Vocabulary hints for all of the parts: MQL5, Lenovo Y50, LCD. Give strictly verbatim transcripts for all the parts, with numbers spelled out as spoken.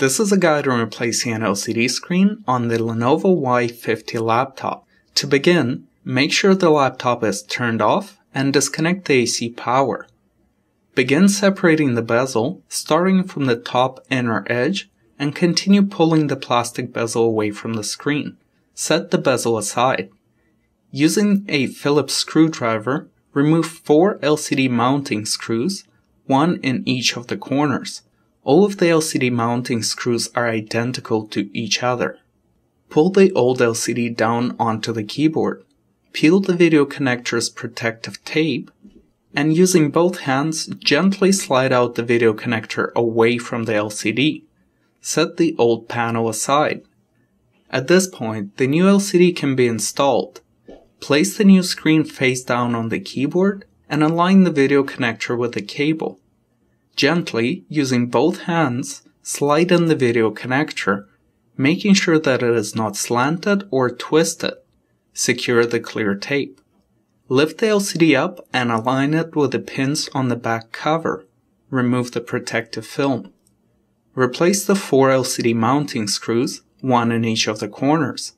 This is a guide on replacing an L C D screen on the Lenovo Y fifty laptop. To begin, make sure the laptop is turned off and disconnect the A C power. Begin separating the bezel, starting from the top inner edge, and continue pulling the plastic bezel away from the screen. Set the bezel aside. Using a Phillips screwdriver, remove four L C D mounting screws, one in each of the corners. All of the L C D mounting screws are identical to each other. Pull the old L C D down onto the keyboard. Peel the video connector's protective tape, and using both hands, gently slide out the video connector away from the L C D. Set the old panel aside. At this point, the new L C D can be installed. Place the new screen face down on the keyboard and align the video connector with the cable. Gently, using both hands, slide in the video connector, making sure that it is not slanted or twisted. Secure the clear tape. Lift the L C D up and align it with the pins on the back cover. Remove the protective film. Replace the four L C D mounting screws, one in each of the corners.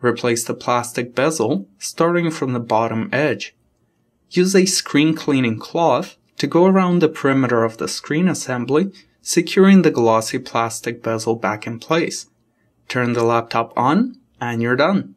Replace the plastic bezel, starting from the bottom edge. Use a screen cleaning cloth to go around the perimeter of the screen assembly, securing the glossy plastic bezel back in place. Turn the laptop on, and you're done.